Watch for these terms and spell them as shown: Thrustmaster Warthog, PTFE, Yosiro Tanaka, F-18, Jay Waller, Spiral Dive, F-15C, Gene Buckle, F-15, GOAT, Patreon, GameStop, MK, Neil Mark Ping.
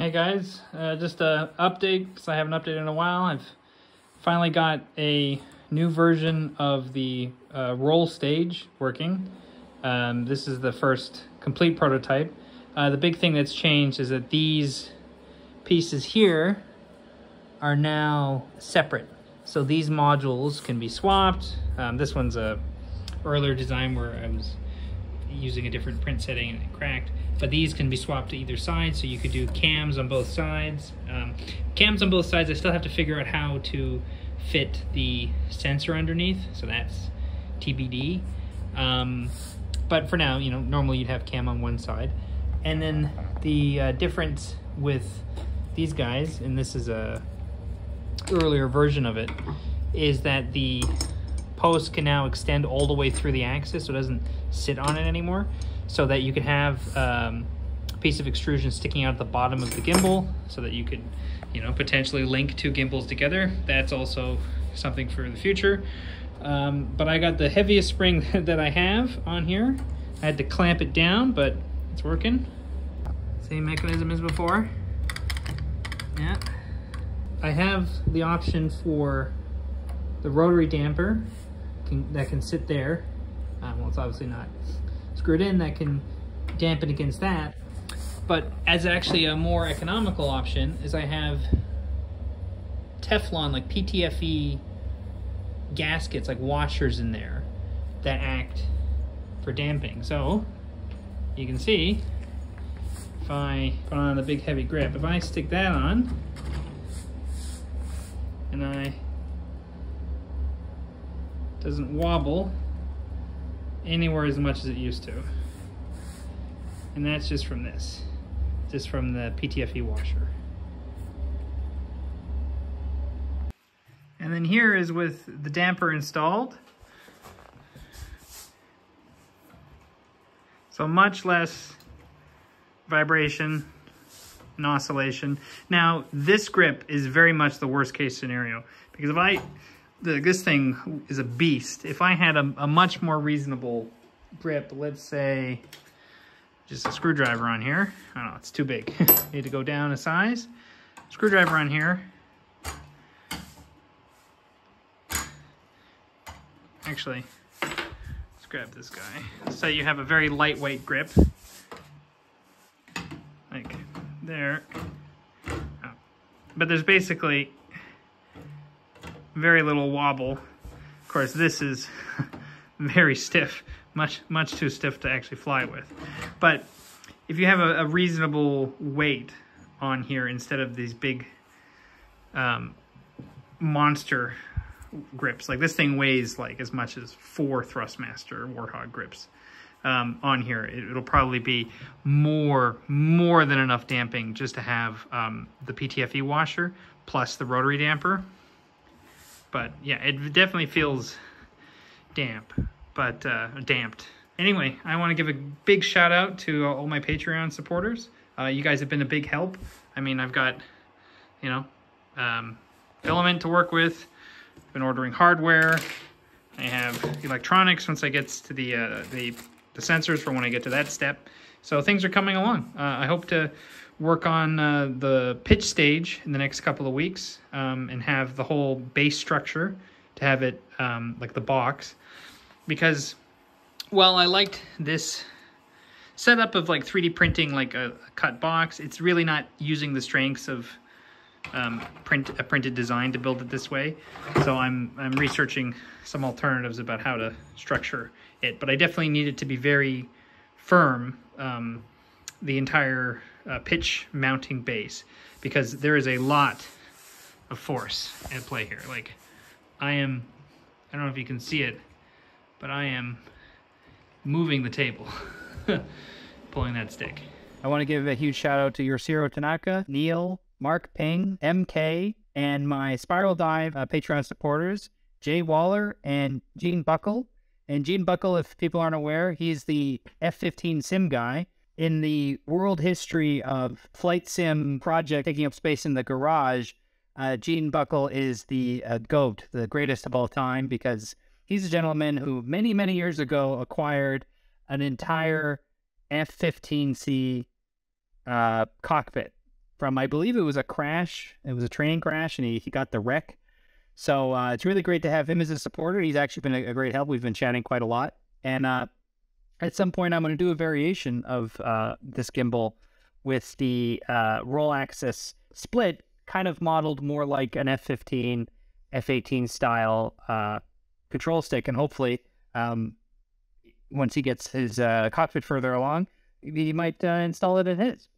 Hey guys, just an update, because I haven't updated in a while. I've finally got a new version of the roll stage working. This is the first complete prototype. The big thing that's changed is that these pieces here are now separate. So these modules can be swapped. This one's a earlier design where I was using a different print setting and it cracked, but these can be swapped to either side, so you could do cams on both sides. I still have to figure out how to fit the sensor underneath, so that's TBD. But for now, you know, normally you'd have cam on one side. And then the difference with these guys, and this is a earlier version of it, is that the post can now extend all the way through the axis, so it doesn't sit on it anymore, so that you can have a piece of extrusion sticking out at the bottom of the gimbal, so that you could, you know, potentially link two gimbals together. That's also something for the future. But I got the heaviest spring that I have on here. I had to clamp it down, but it's working. Same mechanism as before. Yeah. I have the option for the rotary damper that can sit there. Well, it's obviously not screwed in, that can dampen against that. But as actually a more economical option is I have Teflon, like PTFE gaskets, like washers in there that act for damping. So you can see if I put on the big heavy grip, if I stick that on and I doesn't wobble anywhere as much as it used to. And that's just from this, just from the PTFE washer. And then here is with the damper installed. So much less vibration and oscillation. Now, this grip is very much the worst case scenario, because if this thing is a beast. If I had a much more reasonable grip, let's say just a screwdriver on here. I don't know, it's too big. Need to go down a size. Screwdriver on here. Actually, let's grab this guy. So you have a very lightweight grip. Like there. Oh. But there's basically very little wobble. Of course, this is very stiff, much too stiff to actually fly with. But if you have a reasonable weight on here instead of these big monster grips, like this thing weighs like as much as 4 Thrustmaster Warthog grips on here, it'll probably be more than enough damping just to have the PTFE washer plus the rotary damper. But yeah, it definitely feels damped. Anyway, I want to give a big shout out to all my Patreon supporters. You guys have been a big help. I mean, I've got, you know, filament to work with. I've been ordering hardware. I have electronics once I get to the sensors for when I get to that step. So things are coming along. I hope to work on the pitch stage in the next couple of weeks and have the whole base structure to have it like the box, because while I liked this setup of like 3D printing like a cut box, it's really not using the strengths of a printed design to build it this way. So I'm researching some alternatives about how to structure it, but I definitely need it to be very firm, the entire pitch mounting base, because there is a lot of force at play here. Like I don't know if you can see it, but I am moving the table, pulling that stick. I want to give a huge shout out to Yosiro Tanaka, Neil, Mark Ping, MK, and my Spiral Dive Patreon supporters, Jay Waller and Gene Buckle. And Gene Buckle, if people aren't aware, he's the F-15 sim guy. In the world history of flight sim project taking up space in the garage, Gene Buckle is the GOAT, the greatest of all time, because he's a gentleman who many, many years ago acquired an entire F-15C cockpit from, I believe it was a crash. It was a train crash, and he got the wreck. So it's really great to have him as a supporter. He's actually been a great help. We've been chatting quite a lot. And at some point, I'm going to do a variation of this gimbal with the roll axis split, kind of modeled more like an F-15, F-18 style control stick. And hopefully, once he gets his cockpit further along, he might install it in his.